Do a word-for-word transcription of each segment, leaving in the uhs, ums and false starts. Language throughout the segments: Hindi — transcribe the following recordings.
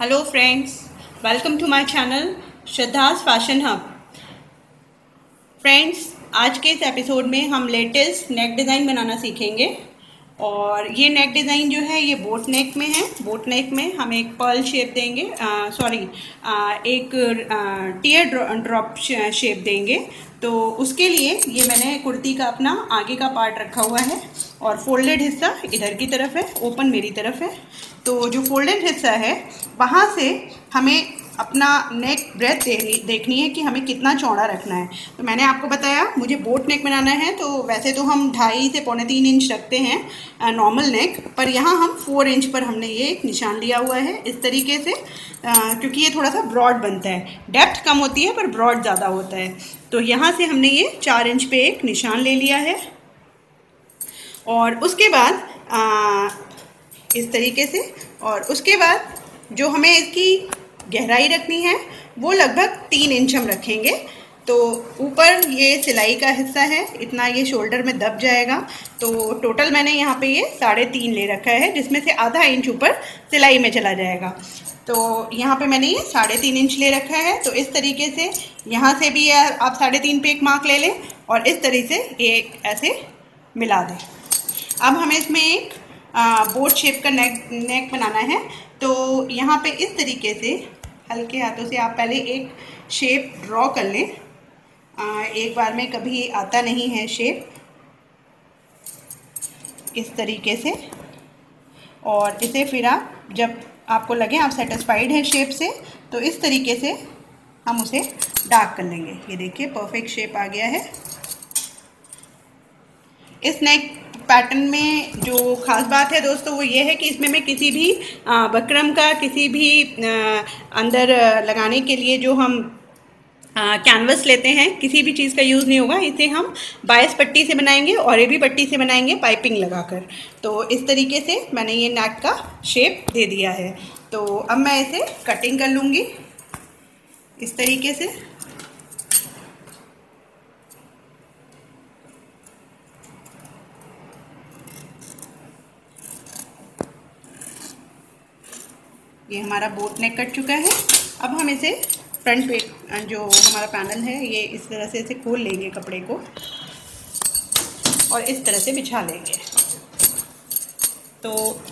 Hello friends, welcome to my channel Shraddha's fashion hub. Friends, आज के इस एपिसोड में हम लेटेस्ट नेक डिज़ाइन बनाना सीखेंगे। और ये नेक डिज़ाइन जो है ये बोट नेक में है। बोट नेक में हम एक पर्ल शेप देंगे, सॉरी एक टीयर ड्रॉप शेप देंगे। तो उसके लिए ये मैंने कुर्ती का अपना आगे का पार्ट रखा हुआ है और फोल्डेड हिस्सा इधर की तरफ है, ओपन मेरी तरफ है। तो जो फोल्डेड हिस्सा है वहाँ से हमें अपना नेक ब्रेथ देखनी है कि हमें कितना चौड़ा रखना है। तो मैंने आपको बताया मुझे बोट नेक बनाना है, तो वैसे तो हम ढाई से पौने तीन इंच रखते हैं नॉर्मल नेक पर, यहाँ हम फोर इंच पर हमने ये एक निशान लिया हुआ है इस तरीके से, आ, क्योंकि ये थोड़ा सा ब्रॉड बनता है। डेप्थ कम होती है पर ब्रॉड ज़्यादा होता है। तो यहाँ से हमने ये चार इंच पे एक निशान ले लिया है और उसके बाद आ, इस तरीके से, और उसके बाद जो हमें इसकी गहराई रखनी है वो लगभग तीन इंच हम रखेंगे। तो ऊपर ये सिलाई का हिस्सा है, इतना ये शोल्डर में दब जाएगा। तो टोटल मैंने यहाँ पे ये साढ़े तीन ले रखा है, जिसमें से आधा इंच ऊपर सिलाई में चला जाएगा। तो यहाँ पे मैंने ये साढ़े तीन इंच ले रखा है। तो इस तरीके से यहाँ से भी आप साढ़े तीन पे एक मार्क ले लें और इस तरीके से ये ऐसे मिला दें। अब हमें इसमें एक बोट शेप का नेक नेक बनाना है। तो यहाँ पे इस तरीके से हल्के हाथों से आप पहले एक शेप ड्रॉ कर लें। आ, एक बार में कभी आता नहीं है शेप, इस तरीके से। और इसे फिर आप जब आपको लगे आप सेटिस्फाइड हैं शेप से तो इस तरीके से हम उसे डार्क कर लेंगे। ये देखिए परफेक्ट शेप आ गया है। इस नेक पैटर्न में जो ख़ास बात है दोस्तों वो ये है कि इसमें मैं किसी भी बकरम का, किसी भी अंदर लगाने के लिए जो हम कैनवस लेते हैं, किसी भी चीज़ का यूज़ नहीं होगा। इसे हम बायस पट्टी से बनाएंगे और ये भी पट्टी से बनाएंगे पाइपिंग लगाकर। तो इस तरीके से मैंने ये नेक का शेप दे दिया है। तो अब मैं इसे कटिंग कर लूँगी इस तरीके से। ये हमारा बोट नेक कट चुका है। अब हम इसे फ्रंट पे जो हमारा पैनल है ये इस तरह से इसे खोल लेंगे कपड़े को और इस तरह से बिछा लेंगे। तो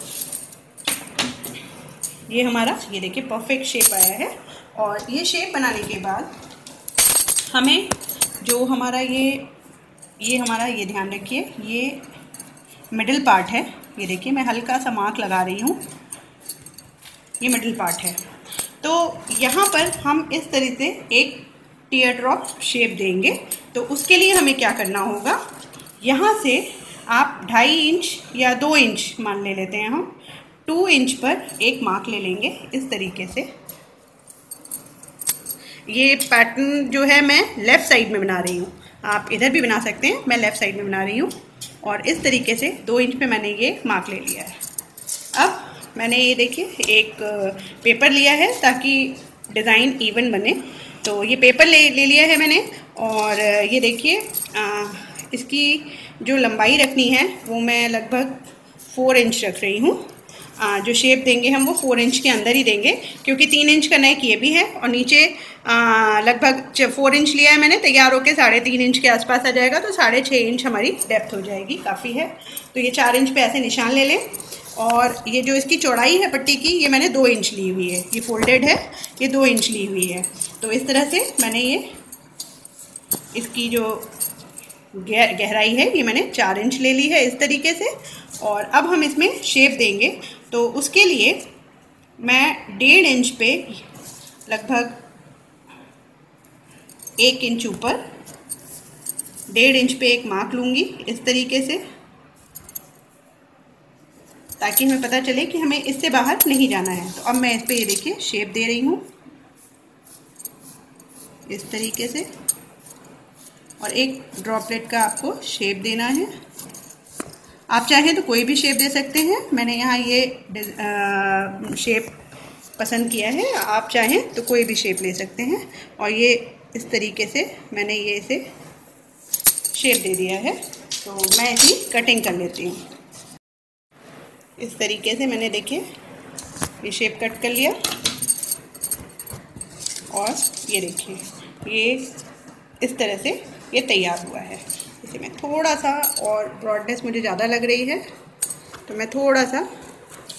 ये हमारा, ये देखिए परफेक्ट शेप आया है। और ये शेप बनाने के बाद हमें जो हमारा ये ये हमारा ये ध्यान रखिए, ये मिडिल पार्ट है। ये देखिए मैं हल्का सा मार्क लगा रही हूँ, ये मिडिल पार्ट है। तो यहाँ पर हम इस तरह से एक टीयर ड्रॉप शेप देंगे। तो उसके लिए हमें क्या करना होगा, यहाँ से आप ढाई इंच या दो इंच मान ले लेते हैं हम, टू इंच पर एक मार्क ले लेंगे इस तरीके से। ये पैटर्न जो है मैं लेफ़्ट साइड में बना रही हूँ, आप इधर भी बना सकते हैं, मैं लेफ़्ट साइड में बना रही हूँ। और इस तरीके से दो इंच पे मैंने ये मार्क ले लिया है। अब मैंने ये देखिए एक पेपर लिया है ताकि डिज़ाइन इवन बने। तो ये पेपर ले ले लिया है मैंने और ये देखिए इसकी जो लंबाई रखनी है वो मैं लगभग फोर इंच रख रही हूँ। जो शेप देंगे हम वो फोर इंच के अंदर ही देंगे, क्योंकि तीन इंच का नेक ये भी है और नीचे लगभग फोर इंच लिया है मैंने, तैयार होकर साढ़े तीन इंच के आसपास आ जाएगा। तो साढ़े छः इंच हमारी डेप्थ हो जाएगी, काफ़ी है। तो ये चार इंच पे ऐसे निशान ले लें। और ये जो इसकी चौड़ाई है पट्टी की, ये मैंने दो इंच ली हुई है, ये फोल्डेड है, ये दो इंच ली हुई है। तो इस तरह से मैंने ये इसकी जो गह गहराई है ये मैंने चार इंच ले ली है इस तरीके से। और अब हम इसमें शेप देंगे। तो उसके लिए मैं डेढ़ इंच पे लगभग एक इंच ऊपर डेढ़ इंच पे एक मार्क लूँगी इस तरीके से, ताकि हमें पता चले कि हमें इससे बाहर नहीं जाना है। तो अब मैं इस पर ये देखिए शेप दे रही हूँ इस तरीके से, और एक ड्रॉपलेट का आपको शेप देना है। आप चाहें तो कोई भी शेप दे सकते हैं, मैंने यहाँ ये आ, शेप पसंद किया है, आप चाहें तो कोई भी शेप ले सकते हैं। और ये इस तरीके से मैंने ये इसे शेप दे दिया है। तो मैं इसकी कटिंग कर लेती हूँ इस तरीके से। मैंने देखिए ये शेप कट कर लिया। और ये देखिए ये इस तरह से ये तैयार हुआ है। इसे मैं थोड़ा सा और ब्रॉडनेस मुझे ज़्यादा लग रही है तो मैं थोड़ा सा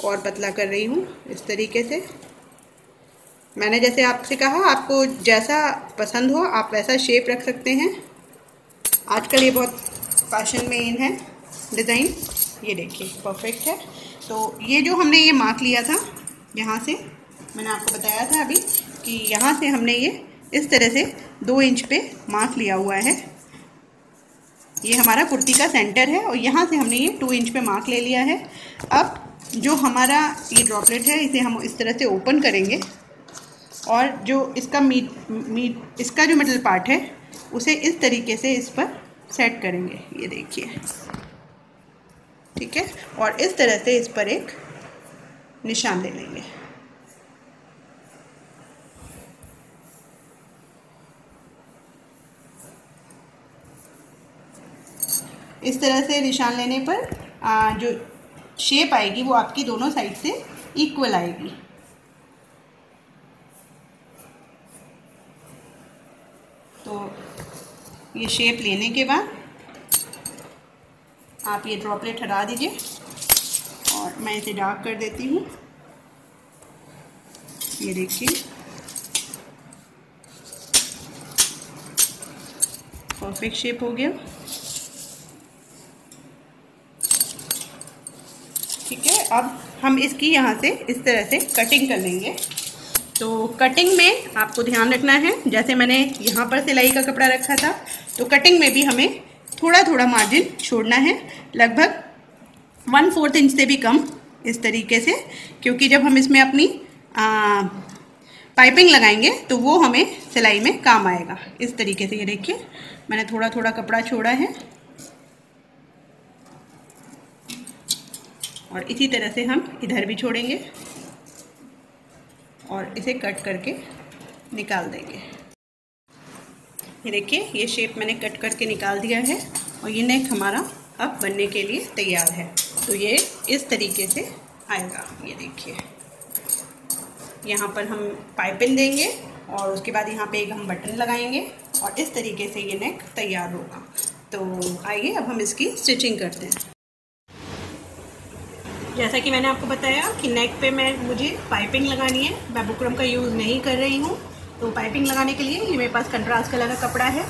और पतला कर रही हूँ इस तरीके से। मैंने जैसे आपसे कहा आपको जैसा पसंद हो आप वैसा शेप रख सकते हैं। आजकल ये बहुत फैशन में इन है डिज़ाइन। ये देखिए परफेक्ट है। तो ये जो हमने ये मार्क लिया था यहाँ से, मैंने आपको बताया था अभी कि यहाँ से हमने ये इस तरह से दो इंच पे मार्क लिया हुआ है। ये हमारा कुर्ती का सेंटर है और यहाँ से हमने ये टू इंच पे मार्क ले लिया है। अब जो हमारा ये ड्रॉपलेट है इसे हम इस तरह से ओपन करेंगे और जो इसका मीट मीट इसका जो मिडल पार्ट है उसे इस तरीके से इस पर सेट करेंगे। ये देखिए ठीक है। और इस तरह से इस पर एक निशान दे लेंगे। इस तरह से निशान लेने पर आ, जो शेप आएगी वो आपकी दोनों साइड से इक्वल आएगी। तो ये शेप लेने के बाद आप ये ड्रॉपलेट हटा दीजिए और मैं इसे डार्क कर देती हूँ। ये देखिए परफेक्ट शेप हो गया ठीक है। अब हम इसकी यहाँ से इस तरह से कटिंग कर लेंगे। तो कटिंग में आपको ध्यान रखना है, जैसे मैंने यहाँ पर सिलाई का कपड़ा रखा था तो कटिंग में भी हमें थोड़ा थोड़ा मार्जिन छोड़ना है, लगभग वन फोर्थ इंच से भी कम इस तरीके से, क्योंकि जब हम इसमें अपनी आ, पाइपिंग लगाएंगे तो वो हमें सिलाई में काम आएगा। इस तरीके से ये देखिए मैंने थोड़ा थोड़ा कपड़ा छोड़ा है और इसी तरह से हम इधर भी छोड़ेंगे और इसे कट करके निकाल देंगे। ये देखिए ये शेप मैंने कट करके निकाल दिया है और ये नेक हमारा अब बनने के लिए तैयार है। तो ये इस तरीके से आएगा। ये देखिए यहाँ पर हम पाइपिंग देंगे और उसके बाद यहाँ पे एक हम बटन लगाएंगे और इस तरीके से ये नेक तैयार होगा। तो आइए अब हम इसकी स्टिचिंग करते हैं। जैसा कि मैंने आपको बताया कि नेक पे मैं मुझे पाइपिंग लगानी है, मैं बुकरम का यूज़ नहीं कर रही हूँ। तो पाइपिंग लगाने के लिए ये मेरे पास कंट्रास्ट कलर का कपड़ा है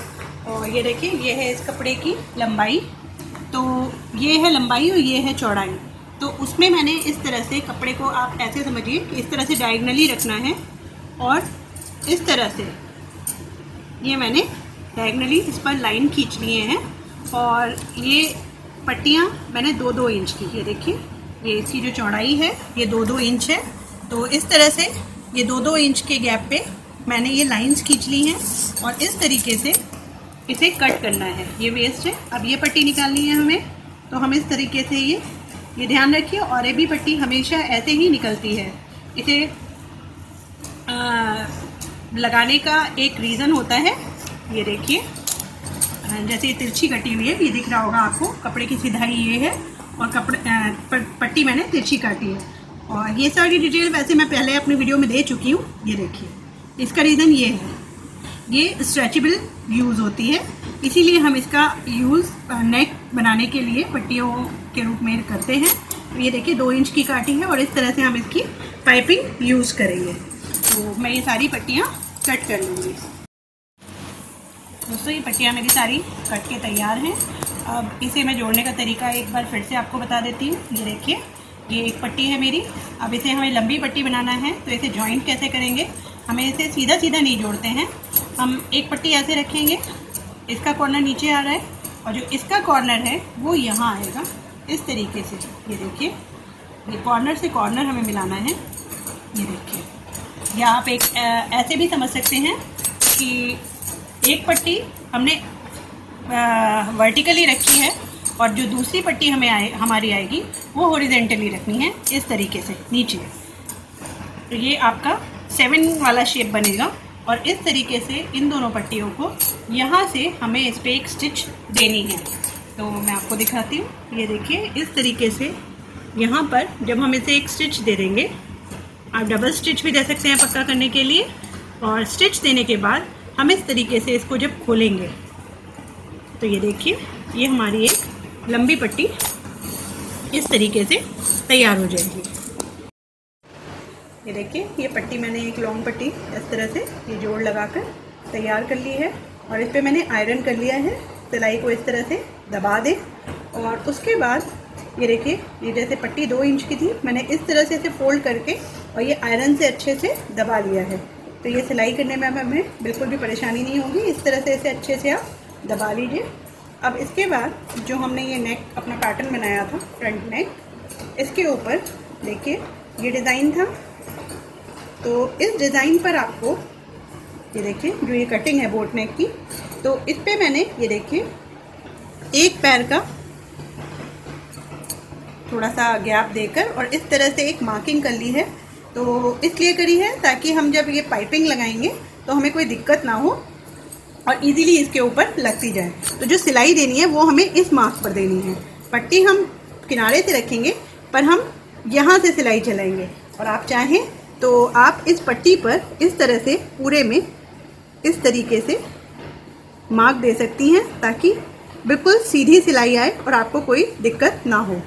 और ये देखिए ये है इस कपड़े की लंबाई। तो ये है लंबाई और ये है चौड़ाई। तो उसमें मैंने इस तरह से कपड़े को आप ऐसे समझिए कि इस तरह से डायगनली रखना है और इस तरह से ये मैंने डायगनली इस पर लाइन खींच लिए हैं। और ये पट्टियाँ मैंने दो दो इंच की, ये देखिए ये इसकी जो चौड़ाई है ये दो दो इंच है। तो इस तरह से ये दो दो इंच के गैप पे मैंने ये लाइंस खींच ली हैं और इस तरीके से इसे कट करना है। ये वेस्ट है। अब ये पट्टी निकालनी है हमें, तो हम इस तरीके से ये ये ध्यान रखिए। और ये भी पट्टी हमेशा ऐसे ही निकलती है। इसे आ, लगाने का एक रीज़न होता है। ये देखिए जैसे ये तिरछी कटी हुई है, ये दिख रहा होगा आपको। कपड़े की सिधाई ये है और कपड़े पट्टी मैंने तिरछी काटी है। और ये सारी डिटेल वैसे मैं पहले अपने वीडियो में दे चुकी हूँ। ये देखिए इसका रीज़न ये है, ये स्ट्रेचेबल यूज़ होती है, इसीलिए हम इसका यूज़ नेक बनाने के लिए पट्टियों के रूप में करते हैं। ये देखिए दो इंच की काटी है और इस तरह से हम इसकी पाइपिंग यूज़ करेंगे। तो मैं ये सारी पट्टियाँ कट कर लूँगी। दोस्तों ये पट्टियाँ मेरी सारी कट के तैयार हैं। अब इसे मैं जोड़ने का तरीका एक बार फिर से आपको बता देती हूँ। ये देखिए ये एक पट्टी है मेरी। अब इसे हमें लंबी पट्टी बनाना है तो इसे जॉइंट कैसे करेंगे, हमें इसे सीधा सीधा नहीं जोड़ते हैं। हम एक पट्टी ऐसे रखेंगे, इसका कॉर्नर नीचे आ रहा है और जो इसका कॉर्नर है वो यहाँ आएगा इस तरीके से। ये देखिए ये कॉर्नर से कॉर्नर हमें मिलाना है। ये देखिए या आप एक ऐसे भी समझ सकते हैं कि एक पट्टी हमने वर्टिकली रखी है और जो दूसरी पट्टी हमें आए हमारी आएगी वो हॉरिजेंटली रखनी है इस तरीके से नीचे। तो ये आपका सेवन वाला शेप बनेगा। और इस तरीके से इन दोनों पट्टियों को यहाँ से हमें इस पर एक स्टिच देनी है। तो मैं आपको दिखाती हूँ। ये देखिए इस तरीके से यहाँ पर जब हम इसे एक स्टिच दे देंगे, आप डबल स्टिच भी दे सकते हैं पक्का करने के लिए, और स्टिच देने के बाद हम इस तरीके से इसको जब खोलेंगे तो ये देखिए, ये हमारी एक लंबी पट्टी इस तरीके से तैयार हो जाएगी। ये देखिए, ये पट्टी मैंने एक लॉन्ग पट्टी इस तरह से ये जोड़ लगाकर तैयार कर ली है और इस पर मैंने आयरन कर लिया है। सिलाई को इस तरह से दबा दें और उसके बाद ये देखिए, ये जैसे पट्टी दो इंच की थी, मैंने इस तरह से इसे फोल्ड करके और ये आयरन से अच्छे से दबा लिया है। तो ये सिलाई करने में हमें बिल्कुल भी परेशानी नहीं होगी। इस तरह से इसे अच्छे से आप दबा लीजिए। अब इसके बाद जो हमने ये नेक अपना पैटर्न बनाया था, फ्रंट नेक, इसके ऊपर देखिए ये डिज़ाइन था। तो इस डिज़ाइन पर आपको ये देखिए जो ये कटिंग है बोट नेक की, तो इस पर मैंने ये देखिए एक पैर का थोड़ा सा गैप देकर और इस तरह से एक मार्किंग कर ली है। तो इसलिए करी है ताकि हम जब ये पाइपिंग लगाएंगे तो हमें कोई दिक्कत ना हो और इजीली इसके ऊपर लगती जाए। तो जो सिलाई देनी है वो हमें इस मार्क पर देनी है। पट्टी हम किनारे से रखेंगे पर हम यहाँ से सिलाई चलाएंगे और आप चाहें तो आप इस पट्टी पर इस तरह से पूरे में इस तरीके से मार्क दे सकती हैं ताकि बिल्कुल सीधी सिलाई आए और आपको कोई दिक्कत ना हो।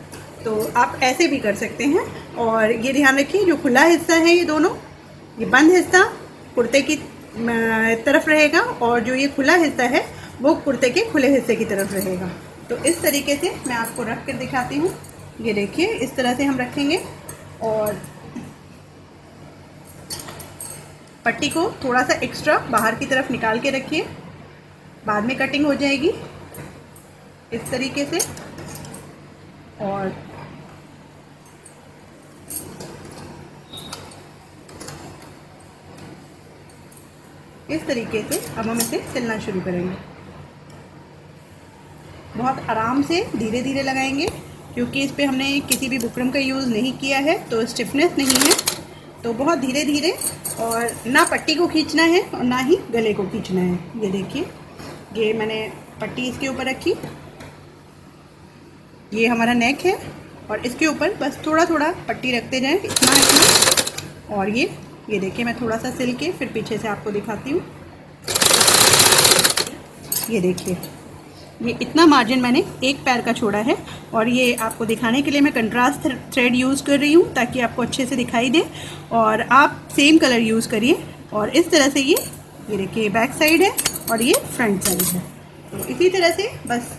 तो आप ऐसे भी कर सकते हैं। और ये ध्यान रखिए जो खुला हिस्सा है ये दोनों, ये बंद हिस्सा कुर्ते की तरफ रहेगा और जो ये खुला हिस्सा है वो कुर्ते के खुले हिस्से की तरफ रहेगा। तो इस तरीके से मैं आपको रख कर दिखाती हूँ। ये देखिए इस तरह से हम रखेंगे और पट्टी को थोड़ा सा एक्स्ट्रा बाहर की तरफ निकाल के रखिए, बाद में कटिंग हो जाएगी इस तरीके से। और इस तरीके से अब हम इसे सिलना शुरू करेंगे। बहुत आराम से धीरे धीरे लगाएंगे क्योंकि इस पर हमने किसी भी बुकरम का यूज़ नहीं किया है तो स्टिफनेस नहीं है। तो बहुत धीरे धीरे, और ना पट्टी को खींचना है और ना ही गले को खींचना है। ये देखिए, ये मैंने पट्टी इसके ऊपर रखी, ये हमारा नेक है और इसके ऊपर बस थोड़ा थोड़ा पट्टी रखते जाएं इतना इतना। और ये ये देखिए मैं थोड़ा सा सिल के फिर पीछे से आपको दिखाती हूँ। ये देखिए, ये इतना मार्जिन मैंने एक पैर का छोड़ा है और ये आपको दिखाने के लिए मैं कंट्रास्ट थ्रेड यूज़ कर रही हूँ ताकि आपको अच्छे से दिखाई दे। और आप सेम कलर यूज़ करिए। और इस तरह से ये ये देखिए बैक साइड है और ये फ्रंट साइड है। तो इसी तरह से बस,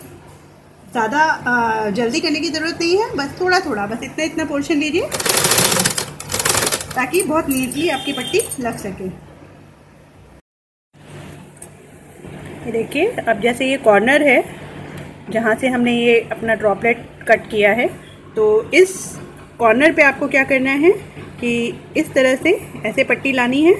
ज़्यादा जल्दी करने की ज़रूरत नहीं है, बस थोड़ा थोड़ा, बस इतना इतना पोर्शन लीजिए ताकि बहुत नीटली आपकी पट्टी लग सके। ये देखिए, अब जैसे ये कॉर्नर है जहाँ से हमने ये अपना ड्रॉपलेट कट किया है, तो इस कॉर्नर पे आपको क्या करना है कि इस तरह से ऐसे पट्टी लानी है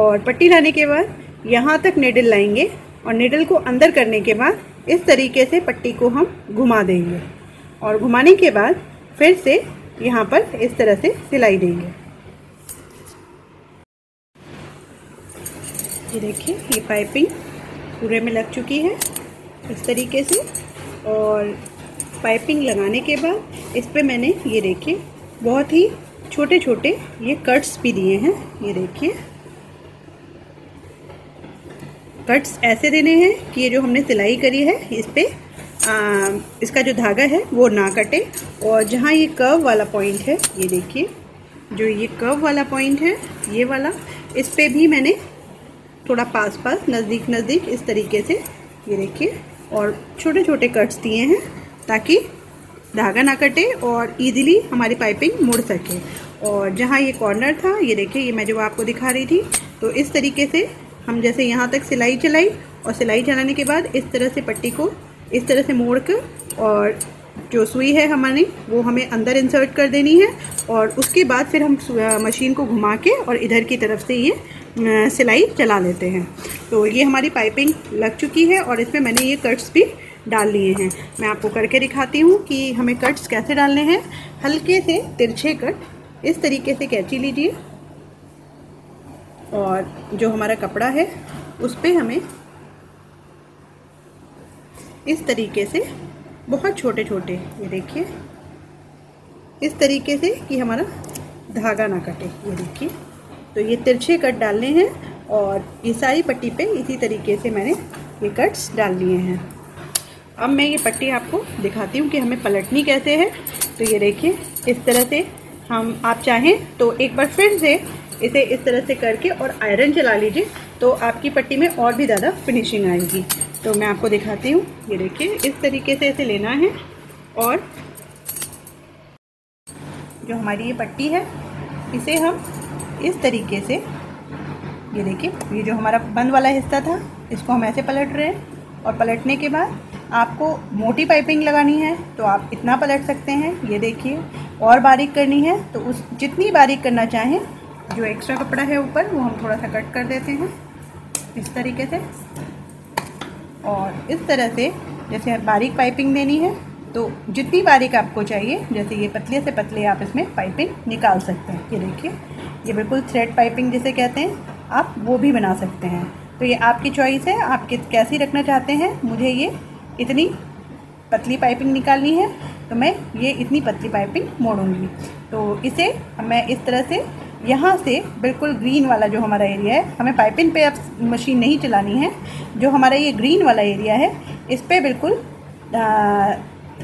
और पट्टी लाने के बाद यहाँ तक नीडल लाएंगे और नीडल को अंदर करने के बाद इस तरीके से पट्टी को हम घुमा देंगे और घुमाने के बाद फिर से यहाँ पर इस तरह से सिलाई देंगे। ये देखिए, ये पाइपिंग पूरे में लग चुकी है इस तरीके से। और पाइपिंग लगाने के बाद इस पर मैंने ये देखिए बहुत ही छोटे छोटे ये कट्स भी दिए हैं। ये देखिए कट्स ऐसे देने हैं कि ये जो हमने सिलाई करी है इस पर इसका जो धागा है वो ना कटे। और जहाँ ये कर्व वाला पॉइंट है, ये देखिए जो ये कर्व वाला पॉइंट है ये वाला, इस पर भी मैंने थोड़ा पास पास नज़दीक नज़दीक इस तरीके से ये देखिए और छोटे छोटे कट्स दिए हैं ताकि धागा ना कटे और ईजिली हमारी पाइपिंग मुड़ सके। और जहाँ ये कॉर्नर था, ये देखिए ये मैं जो आपको दिखा रही थी, तो इस तरीके से हम जैसे यहाँ तक सिलाई चलाई और सिलाई चलाने के बाद इस तरह से पट्टी को इस तरह से मोड़ कर और जो सुई है हमारी वो हमें अंदर इंसर्ट कर देनी है। और उसके बाद फिर हम मशीन को घुमा के और इधर की तरफ से ये सिलाई चला लेते हैं। तो ये हमारी पाइपिंग लग चुकी है और इसमें मैंने ये कट्स भी डाल लिए हैं। मैं आपको करके दिखाती हूँ कि हमें कट्स कैसे डालने हैं। हल्के से तिरछे कट इस तरीके से कैंची लीजिए और जो हमारा कपड़ा है उस पर हमें इस तरीके से बहुत छोटे छोटे ये देखिए इस तरीके से कि हमारा धागा ना कटे। ये देखिए, तो ये तिरछे कट डालने हैं और ये सारी पट्टी पे इसी तरीके से मैंने ये कट्स डाल लिए हैं। अब मैं ये पट्टी आपको दिखाती हूँ कि हमें पलटनी कैसे है। तो ये देखिए, इस तरह से हम आप चाहें तो एक बार फिर से इसे इस तरह से करके और आयरन चला लीजिए, तो आपकी पट्टी में और भी ज़्यादा फिनिशिंग आएगी। तो मैं आपको दिखाती हूँ, ये देखिए इस तरीके से इसे लेना है और जो हमारी ये पट्टी है इसे हम इस तरीके से, ये देखिए ये जो हमारा बंद वाला हिस्सा था इसको हम ऐसे पलट रहे हैं। और पलटने के बाद आपको मोटी पाइपिंग लगानी है तो आप इतना पलट सकते हैं, ये देखिए, और बारीक करनी है तो उस जितनी बारीक करना चाहें। जो एक्स्ट्रा कपड़ा है ऊपर वो हम थोड़ा सा कट कर देते हैं इस तरीके से, और इस तरह से जैसे बारीक पाइपिंग देनी है तो जितनी बारीक आपको चाहिए, जैसे ये पतले से पतले आप इसमें पाइपिंग निकाल सकते हैं। ये देखिए, ये बिल्कुल थ्रेड पाइपिंग जिसे कहते हैं आप वो भी बना सकते हैं। तो ये आपकी चॉइस है, आप कैसी रखना चाहते हैं। मुझे ये इतनी पतली पाइपिंग निकालनी है तो मैं ये इतनी पतली पाइपिंग मोड़ूंगी। तो इसे मैं इस तरह से यहाँ से बिल्कुल ग्रीन वाला जो हमारा एरिया है, हमें पाइपिंग पे अब मशीन नहीं चलानी है, जो हमारा ये ग्रीन वाला एरिया है इस पर बिल्कुल आ,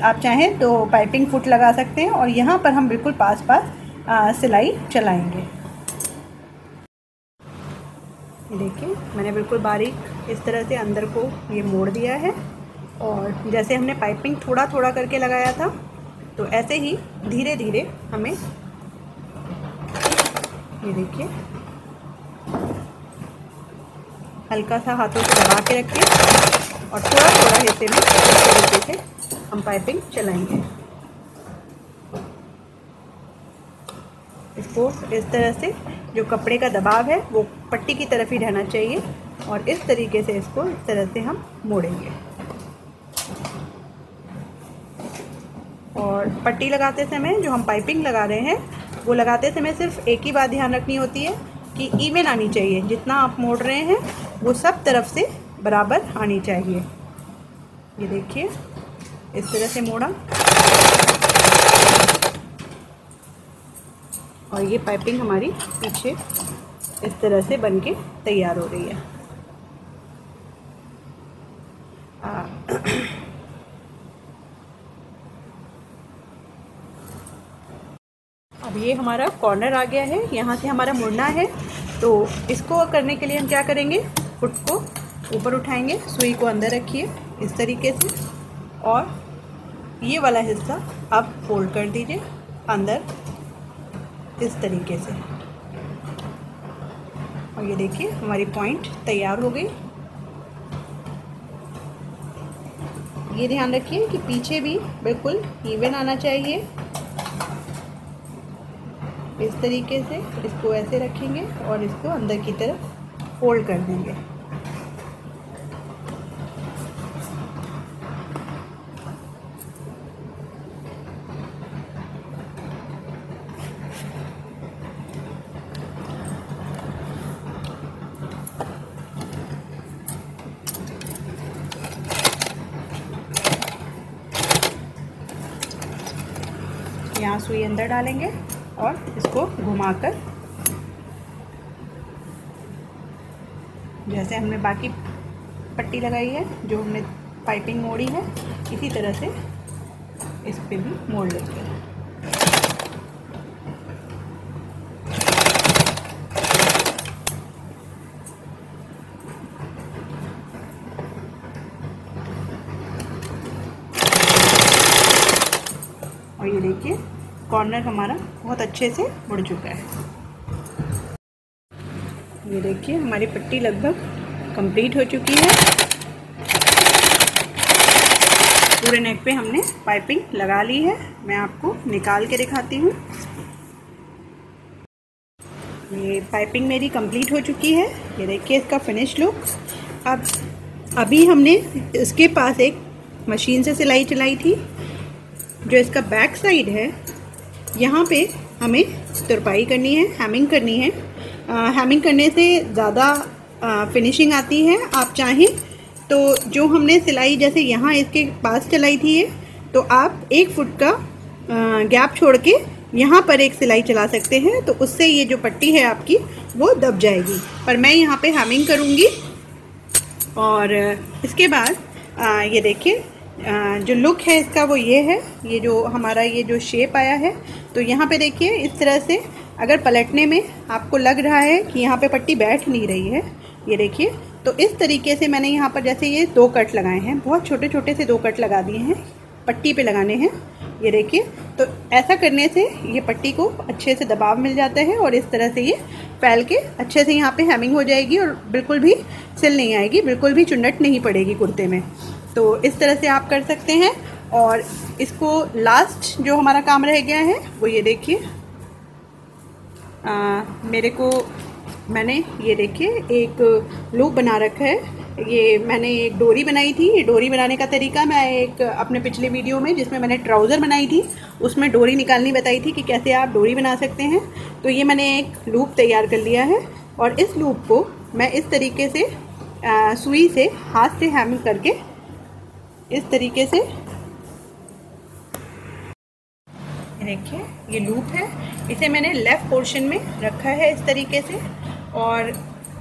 आप चाहें तो पाइपिंग फुट लगा सकते हैं और यहाँ पर हम बिल्कुल पास पास आ, सिलाई चलाएंगे। देखिए मैंने बिल्कुल बारीक इस तरह से अंदर को ये मोड़ दिया है, और जैसे हमने पाइपिंग थोड़ा थोड़ा करके लगाया था तो ऐसे ही धीरे धीरे हमें, ये देखिए, हल्का सा हाथों से दबा के रखिए और थोड़ा थोड़ा हिस्से में इस तरीके से हम पाइपिंग चलाएंगे। इसको इस तरह से जो कपड़े का दबाव है वो पट्टी की तरफ ही रहना चाहिए और इस तरीके से इसको इस तरह से हम मोड़ेंगे। और पट्टी लगाते समय जो हम पाइपिंग लगा रहे हैं वो लगाते समय सिर्फ एक ही बात ध्यान रखनी होती है कि इवन आनी चाहिए, जितना आप मोड़ रहे हैं वो सब तरफ से बराबर आनी चाहिए। ये देखिए इस तरह से मोड़ा और ये पाइपिंग हमारी पीछे इस तरह से बनके तैयार हो रही है। आ, अब ये हमारा कॉर्नर आ गया है, यहाँ से हमारा मुड़ना है। तो इसको करने के लिए हम क्या करेंगे, फुट को ऊपर उठाएंगे, सुई को अंदर रखिए इस तरीके से, और ये वाला हिस्सा आप फोल्ड कर दीजिए अंदर इस तरीके से। और ये देखिए हमारी पॉइंट तैयार हो गई। ये ध्यान रखिए कि पीछे भी बिल्कुल इवन आना चाहिए। इस तरीके से इसको ऐसे रखेंगे और इसको अंदर की तरफ फोल्ड कर देंगे। यहाँ सुई अंदर डालेंगे और इसको घुमाकर, जैसे हमने बाकी पट्टी लगाई है, जो हमने पाइपिंग मोड़ी है, इसी तरह से इस पे भी मोड़ लेते हैं। और ये देखिए कॉर्नर हमारा बहुत अच्छे से मुड़ चुका है। ये देखिए हमारी पट्टी लगभग कंप्लीट हो चुकी है। पूरे नेक पे हमने पाइपिंग लगा ली है। मैं आपको निकाल के दिखाती हूँ। ये पाइपिंग मेरी कंप्लीट हो चुकी है। ये देखिए इसका फिनिश लुक। अब अभी हमने इसके पास एक मशीन से सिलाई चलाई थी। जो इसका बैक साइड है यहाँ पे हमें तुरपाई करनी है, हैमिंग करनी है। आ, हैमिंग करने से ज़्यादा फिनिशिंग आती है। आप चाहें तो जो हमने सिलाई जैसे यहाँ इसके पास चलाई थी ये, तो आप एक फुट का आ, गैप छोड़ के यहाँ पर एक सिलाई चला सकते हैं तो उससे ये जो पट्टी है आपकी वो दब जाएगी। पर मैं यहाँ पे हैमिंग करूँगी। और इसके बाद आ, ये देखिए जो लुक है इसका वो ये है, ये जो हमारा ये जो शेप आया है। तो यहाँ पे देखिए इस तरह से अगर पलटने में आपको लग रहा है कि यहाँ पे पट्टी बैठ नहीं रही है, ये देखिए, तो इस तरीके से मैंने यहाँ पर जैसे ये दो कट लगाए हैं, बहुत छोटे छोटे से दो कट लगा दिए हैं, पट्टी पे लगाने हैं, ये देखिए। तो ऐसा करने से ये पट्टी को अच्छे से दबाव मिल जाता है और इस तरह से ये फैल के अच्छे से यहाँ पे हैमिंग हो जाएगी और बिल्कुल भी सिल नहीं आएगी, बिल्कुल भी चुन्नट नहीं पड़ेगी कुर्ते में। तो इस तरह से आप कर सकते हैं। और इसको लास्ट जो हमारा काम रह गया है वो ये देखिए, मेरे को मैंने ये देखिए एक लूप बना रखा है। ये मैंने एक डोरी बनाई थी। ये डोरी बनाने का तरीका मैं एक अपने पिछले वीडियो में जिसमें मैंने ट्राउज़र बनाई थी उसमें डोरी निकालनी बताई थी कि कैसे आप डोरी बना सकते हैं। तो ये मैंने एक लूप तैयार कर लिया है और इस लूप को मैं इस तरीके से आ, सुई से हाथ से हैमिंग करके इस तरीके से, देखिए ये लूप है, इसे मैंने लेफ़्ट पोर्शन में रखा है इस तरीके से। और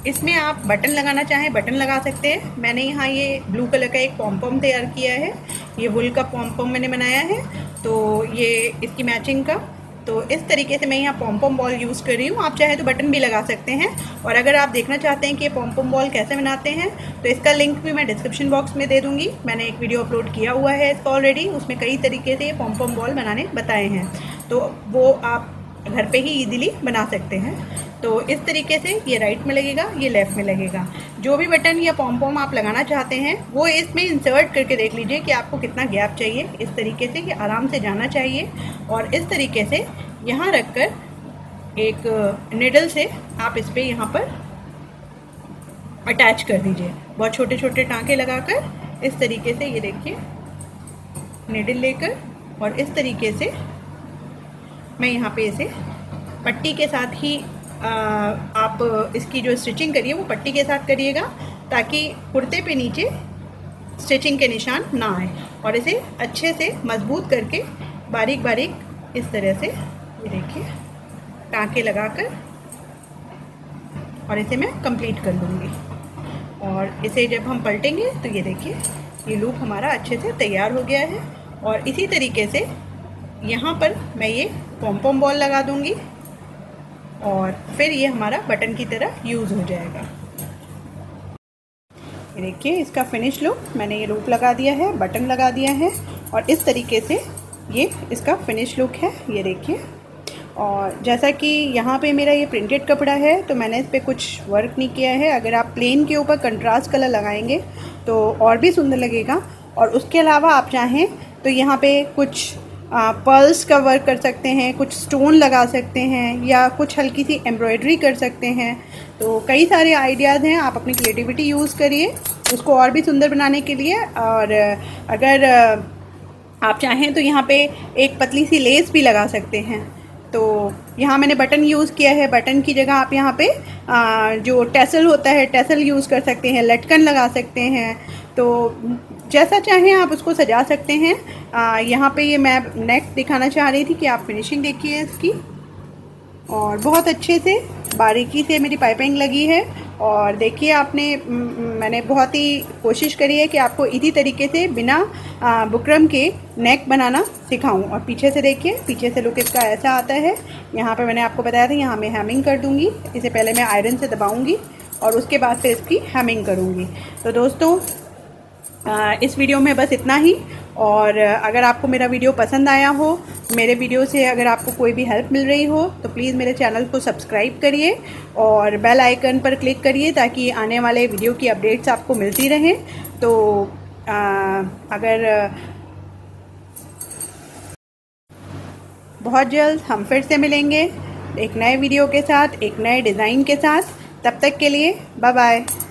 इसमें आप बटन लगाना चाहें बटन लगा सकते हैं। मैंने यहाँ ये ब्लू कलर का एक पॉम्पॉम तैयार किया है, ये वुल का पॉम्पॉम मैंने बनाया है, तो ये इसकी मैचिंग का। तो इस तरीके से मैं यहाँ पॉम्पॉम बॉल यूज़ कर रही हूँ, आप चाहे तो बटन भी लगा सकते हैं। और अगर आप देखना चाहते हैं कि ये पॉम्पॉम बॉल कैसे बनाते हैं तो इसका लिंक भी मैं डिस्क्रिप्शन बॉक्स में दे दूँगी। मैंने एक वीडियो अपलोड किया हुआ है इसका ऑलरेडी, उसमें कई तरीके से ये पॉम्पॉम बॉल बनाने बताए हैं, तो वो आप घर पे ही इजीली बना सकते हैं। तो इस तरीके से ये राइट में लगेगा, ये लेफ़्ट में लगेगा। जो भी बटन या पॉम्पॉम आप लगाना चाहते हैं वो इसमें इंसर्ट करके देख लीजिए कि आपको कितना गैप चाहिए। इस तरीके से ये आराम से जाना चाहिए और इस तरीके से यहाँ रख कर एक निडल से आप इस पर यहाँ पर अटैच कर दीजिए। बहुत छोटे छोटे टाँके लगा कर इस तरीके से, ये देखिए, निडल लेकर और इस तरीके से मैं यहाँ पे इसे पट्टी के साथ ही आ, आप इसकी जो स्टिचिंग करिए वो पट्टी के साथ करिएगा ताकि कुर्ते पे नीचे स्टिचिंग के निशान ना आए। और इसे अच्छे से मजबूत करके बारीक बारीक इस तरह से, ये देखिए, टाँके लगाकर और इसे मैं कंप्लीट कर लूँगी। और इसे जब हम पलटेंगे तो ये देखिए ये लूप हमारा अच्छे से तैयार हो गया है। और इसी तरीके से यहाँ पर मैं ये पॉम्पॉम बॉल लगा दूँगी और फिर ये हमारा बटन की तरह यूज़ हो जाएगा। ये देखिए इसका फिनिश लुक, मैंने ये लूप लगा दिया है, बटन लगा दिया है और इस तरीके से ये इसका फिनिश लुक है, ये देखिए। और जैसा कि यहाँ पे मेरा ये प्रिंटेड कपड़ा है तो मैंने इस पर कुछ वर्क नहीं किया है। अगर आप प्लेन के ऊपर कंट्रास्ट कलर लगाएंगे तो और भी सुंदर लगेगा। और उसके अलावा आप चाहें तो यहाँ पर कुछ पर्ल्स का वर्क कर सकते हैं, कुछ स्टोन लगा सकते हैं या कुछ हल्की सी एम्ब्रॉयडरी कर सकते हैं। तो कई सारे आइडियाज़ हैं, आप अपनी क्रिएटिविटी यूज़ करिए उसको और भी सुंदर बनाने के लिए। और अगर आप चाहें तो यहाँ पे एक पतली सी लेस भी लगा सकते हैं। तो यहाँ मैंने बटन यूज़ किया है, बटन की जगह आप यहाँ पे आ, जो टैसल होता है टैसल यूज़ कर सकते हैं, लटकन लगा सकते हैं। तो जैसा चाहें आप उसको सजा सकते हैं। आ, यहाँ पे ये मैं नेक दिखाना चाह रही थी कि आप फिनिशिंग देखिए इसकी। और बहुत अच्छे से बारीकी से मेरी पाइपिंग लगी है। और देखिए आपने मैंने बहुत ही कोशिश करी है कि आपको इसी तरीके से बिना आ, बुकरम के नेक बनाना सिखाऊं। और पीछे से देखिए, पीछे से लुक इसका ऐसा आता है। यहाँ पे मैंने आपको बताया था यहाँ मैं हैमिंग कर दूँगी, इसे पहले मैं आयरन से दबाऊँगी और उसके बाद फिर इसकी हैमिंग करूँगी। तो दोस्तों आ, इस वीडियो में बस इतना ही। और अगर आपको मेरा वीडियो पसंद आया हो, मेरे वीडियो से अगर आपको कोई भी हेल्प मिल रही हो तो प्लीज़ मेरे चैनल को सब्सक्राइब करिए और बेल आइकन पर क्लिक करिए ताकि आने वाले वीडियो की अपडेट्स आपको मिलती रहें। तो आ, अगर बहुत जल्द हम फिर से मिलेंगे एक नए वीडियो के साथ, एक नए डिज़ाइन के साथ। तब तक के लिए बाय बाय।